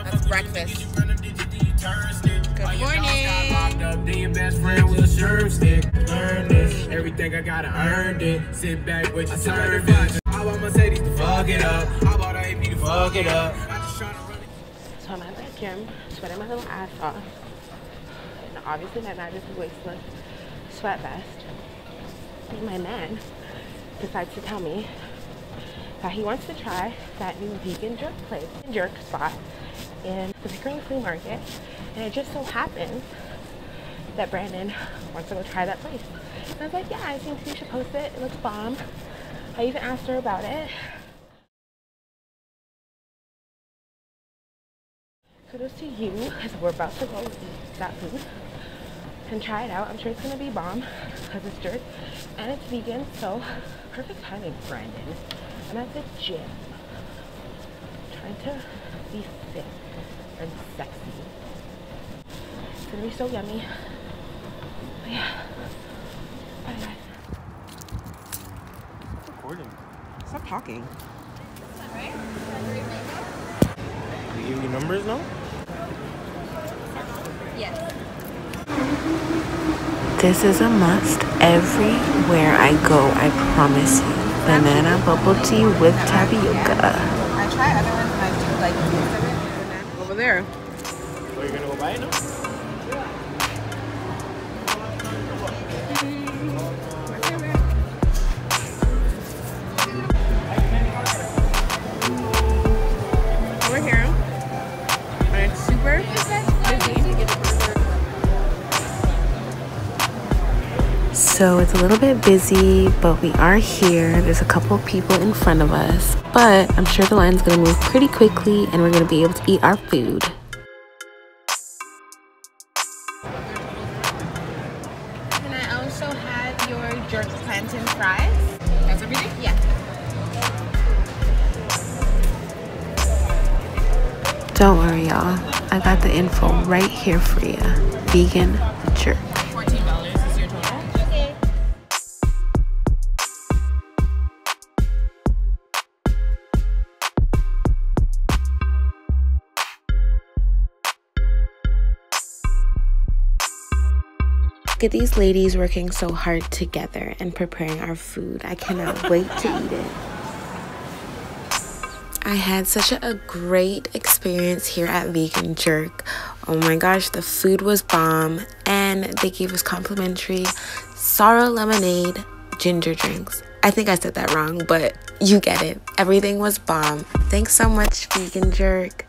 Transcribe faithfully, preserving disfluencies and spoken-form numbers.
That's breakfast. Good morning. Everything I gotta earn it. Sit back with your service. I want Mercedes to fuck it up. I bought a A P to fuck it up. So I'm at the gym, sweating my little ass off. And obviously my bag is a wasteless sweat vest. And my man decides to tell me that he wants to try that new vegan jerk place, jerk spot in the Pickering Flea Market. And it just so happens that Brandon wants to go try that place. And I was like, yeah, I think we should post it. It looks bomb. I even asked her about it. Kudos to you, because we're about to go eat that food and try it out. I'm sure it's going to be bomb, because it's jerk and it's vegan, so perfect timing, Brandon. I'm at the gym, I'm trying to be fit and sexy. It's going to be so yummy. But yeah. Bye, guys. It's recording. Stop talking. Is that right? Can you give me numbers now? Yes. This is a must everywhere I go, I promise you. Banana bubble tea with tapioca. I try other ones and I do like these. Over there. Are you going to go buy it now? We're here. And it's super busy. So it's a little bit busy, but we are here. There's a couple people in front of us, but I'm sure the line's gonna move pretty quickly and we're gonna be able to eat our food. Can I also have your jerk plantain fries? That's everything? Yeah. Don't worry, y'all. I got the info right here for you. Vegan jerk. Look at these ladies working so hard together and preparing our food. I cannot wait to eat it. I had such a great experience here at Vegan Jerk. Oh my gosh, the food was bomb, and they gave us complimentary sorrel lemonade ginger drinks. I think I said that wrong, but you get it. Everything was bomb. Thanks so much, Vegan Jerk.